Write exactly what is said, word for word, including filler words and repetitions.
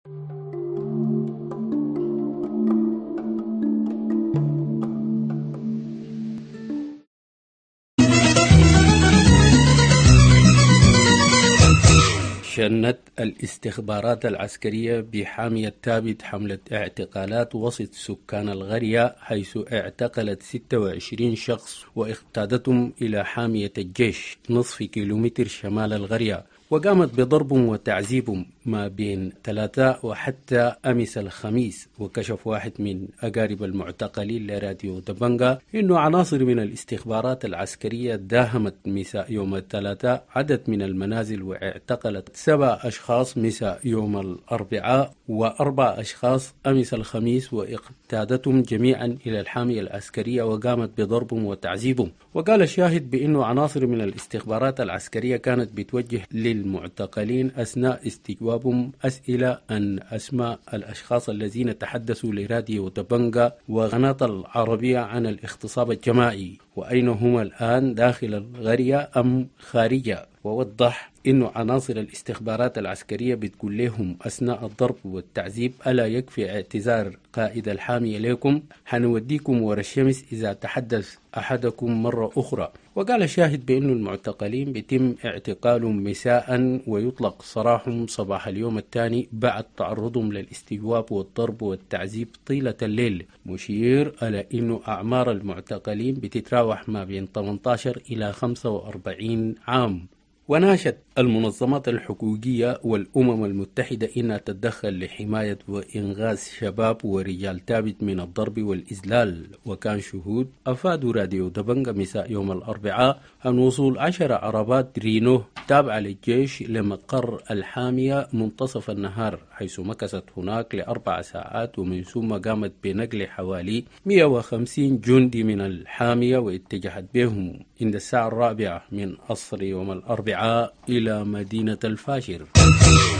شنت الاستخبارات العسكرية بحامية تابت حملة اعتقالات وسط سكان القرية، حيث اعتقلت ستة وعشرين شخص واقتادتهم إلى حامية الجيش نصف كيلومتر شمال القرية، وقامت بضربهم وتعذيبهم ما بين ثلاثة وحتى أمس الخميس. وكشف واحد من أقارب المعتقلين لراديو دبنقا إنه عناصر من الاستخبارات العسكرية داهمت مساء يوم الثلاثاء عدد من المنازل واعتقلت سبع أشخاص مساء يوم الأربعاء وأربع أشخاص أمس الخميس واقتادتهم جميعا إلى الحامية العسكرية وقامت بضربهم وتعذيبهم. وقال الشاهد بأنه عناصر من الاستخبارات العسكرية كانت بتوجه لل المعتقلين أثناء استجوابهم أسئلة عن أسماء الأشخاص الذين تحدثوا لراديو دبنقا وقناة العربية عن الاغتصاب الجماعي، وأين هم الآن، داخل القرية أم خارجها. ووضح إنه عناصر الاستخبارات العسكرية بتقول لهم أثناء الضرب والتعذيب: ألا يكفي اعتذار قائد الحامية لكم؟ حنوديكم ورا الشمس إذا تحدث أحدكم مرة أخرى. وقال الشاهد بأن المعتقلين بيتم اعتقالهم مساء ويطلق سراحهم صباح اليوم الثاني بعد تعرضهم للاستجواب والضرب والتعذيب طيلة الليل، مشير على أن أعمار المعتقلين بتتراوح ما بين ثمانية عشر إلى خمسة وأربعين عام. وناشد المنظمات الحقوقية والأمم المتحدة إنها تتدخل لحماية وإنغاذ شباب ورجال تابت من الضرب والإذلال. وكان شهود أفادوا راديو دبنقا مساء يوم الأربعاء عن وصول عشر عربات رينو تابعة للجيش لمقر الحامية منتصف النهار، حيث مكثت هناك لأربع ساعات ومن ثم قامت بنقل حوالي مئة وخمسين جندي من الحامية واتجهت بهم عند الساعة الرابعة من عصر يوم الأربعاء إلى مدينة الفاشر.